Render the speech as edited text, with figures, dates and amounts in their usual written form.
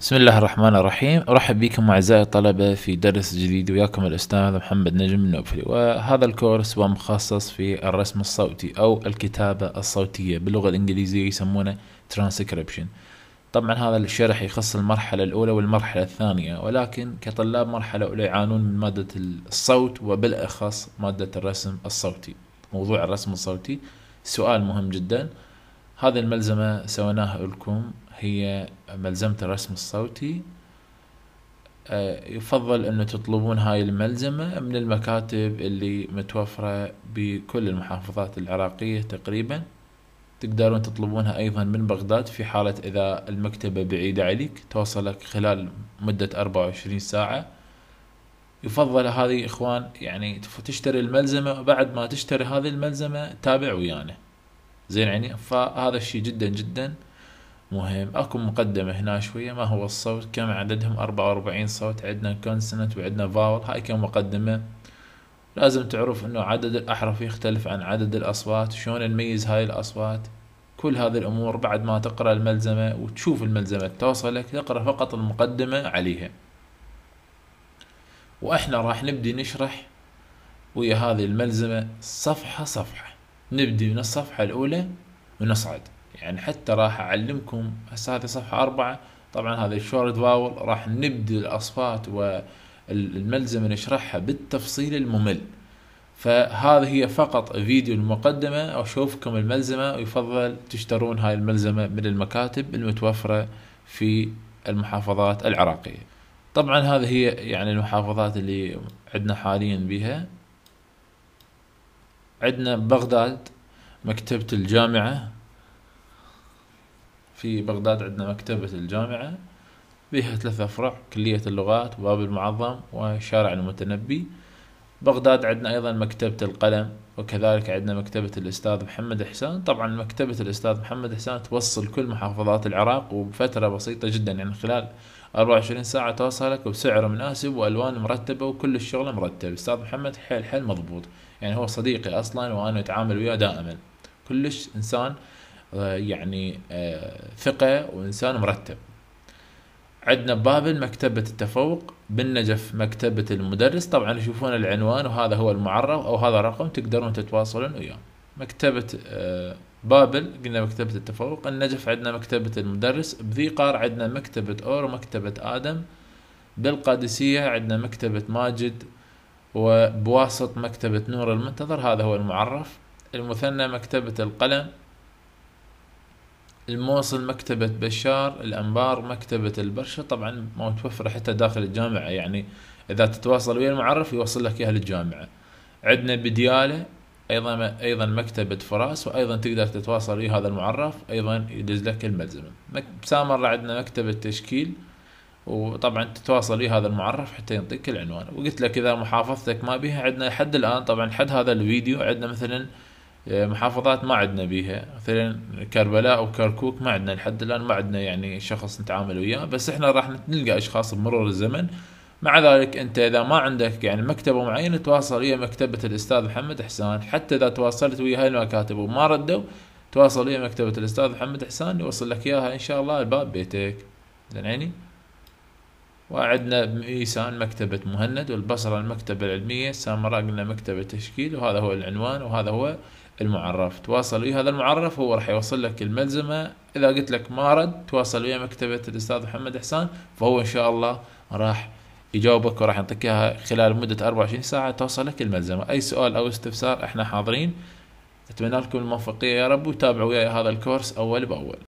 بسم الله الرحمن الرحيم. أرحب بكم أعزائي الطلبة في درس جديد، وياكم الأستاذ محمد نجم النوفلي. وهذا الكورس هو مخصص في الرسم الصوتي أو الكتابة الصوتية، باللغة الإنجليزية يسمونه ترانسكريبشن. طبعا هذا الشرح يخص المرحلة الأولى والمرحلة الثانية، ولكن كطلاب مرحلة أولى يعانون من مادة الصوت وبالأخص مادة الرسم الصوتي. موضوع الرسم الصوتي سؤال مهم جدا. هذه الملزمة سويناها لكم، هي ملزمة الرسم الصوتي. يفضل أن تطلبون هاي الملزمة من المكاتب اللي متوفرة بكل المحافظات العراقية تقريبا. تقدرون تطلبونها أيضا من بغداد في حالة إذا المكتبة بعيدة عليك، توصلك خلال مدة 24 ساعة. يفضل هذه إخوان يعني تشتري الملزمة، وبعد ما تشتري هذه الملزمة تابع ويانا زين يعني. فهذا الشيء جدا جدا مهم. اكو مقدمة هنا شوية، ما هو الصوت، كم عددهم، 44 صوت، عندنا كونسوننت وعندنا فاول. هاي كمقدمة لازم تعرف انه عدد الاحرف يختلف عن عدد الاصوات، شلون نميز هاي الاصوات. كل هذه الامور بعد ما تقرأ الملزمة وتشوف الملزمة توصلك، تقرأ فقط المقدمة عليها. واحنا راح نبدي نشرح ويا هذه الملزمة صفحة صفحة، نبدي من الصفحة الأولى ونصعد يعني. حتى راح أعلمكم هسه هذه صفحة 4. طبعا هذه الشورت فاول راح نبدي الأصوات والملزمة نشرحها بالتفصيل الممل. فهذه هي فقط فيديو المقدمة، أشوفكم الملزمة. ويفضل تشترون هاي الملزمة من المكاتب المتوفرة في المحافظات العراقية. طبعا هذه هي يعني المحافظات اللي عندنا حاليا بها. عندنا بغداد مكتبة الجامعة، في بغداد عندنا مكتبة الجامعة بها 3 أفرع، كلية اللغات، باب المعظم، وشارع المتنبي. بغداد عندنا أيضا مكتبة القلم، وكذلك عندنا مكتبة الأستاذ محمد إحسان. طبعا مكتبة الأستاذ محمد إحسان توصل كل محافظات العراق وبفترة بسيطة جدا يعني، خلال 24 ساعة توصلك، وبسعر مناسب وألوان مرتبة وكل الشغلة مرتبة. الأستاذ محمد حيل حيل مضبوط يعني، هو صديقي أصلا وأنا أتعامل وياه دائما. كلش إنسان يعني ثقة وإنسان مرتب. عندنا ببابل مكتبة التفوق، بالنجف مكتبة المدرس. طبعا يشوفون العنوان وهذا هو المعرف أو هذا الرقم، تقدرون تتواصلون وياه. مكتبة بابل قلنا مكتبة التفوق، النجف عندنا مكتبة المدرس، بذي قار عندنا مكتبة أور ومكتبة آدم، بالقادسية عندنا مكتبة ماجد، وبواسط مكتبة نور المنتظر، هذا هو المعرف. المثنى مكتبة القلم، الموصل مكتبة بشار، الأنبار مكتبة البرشة. طبعا ما متوفرة حتى داخل الجامعة يعني، إذا تتواصل ويا المعرف يوصل لك إياها للجامعة. عندنا بديالة ايضا مكتبة فراس، وايضا تقدر تتواصل ويا هذا المعرف، ايضا يدز لك الملزمة. بسامر عندنا مكتبة تشكيل، وطبعا تتواصل ويا هذا المعرف حتى ينطيك العنوان. وقلت لك اذا محافظتك ما بيها، عندنا لحد الان طبعا حد هذا الفيديو عندنا مثلا محافظات ما عندنا بيها، مثلا كربلاء وكركوك ما عندنا لحد الان، ما عندنا يعني شخص نتعامل وياه، بس احنا راح نلقى اشخاص بمرور الزمن. مع ذلك انت اذا ما عندك يعني مكتبة معينة، تواصل ويا مكتبة الاستاذ محمد إحسان. حتى اذا تواصلت ويا هاي المكاتب وما ردوا، تواصل ويا مكتبة الاستاذ محمد إحسان يوصل لك اياها ان شاء الله لباب بيتك زين يعني. وعندنا بميسان مكتبة مهند، والبصرة المكتبة العلمية، سامراء قلنا مكتبة تشكيل، وهذا هو العنوان وهذا هو المعرف. تواصل ويا هذا المعرف، هو راح يوصل لك الملزمة. اذا قلت لك ما رد، تواصل ويا مكتبة الاستاذ محمد إحسان، فهو ان شاء الله راح يجاوبك وراح يعطيك اياها خلال مدة 24 ساعة توصلك الملزمة. اي سؤال او استفسار احنا حاضرين. اتمنى لكم الموفقية يا رب، وتابعوا وياي هذا الكورس اول باول.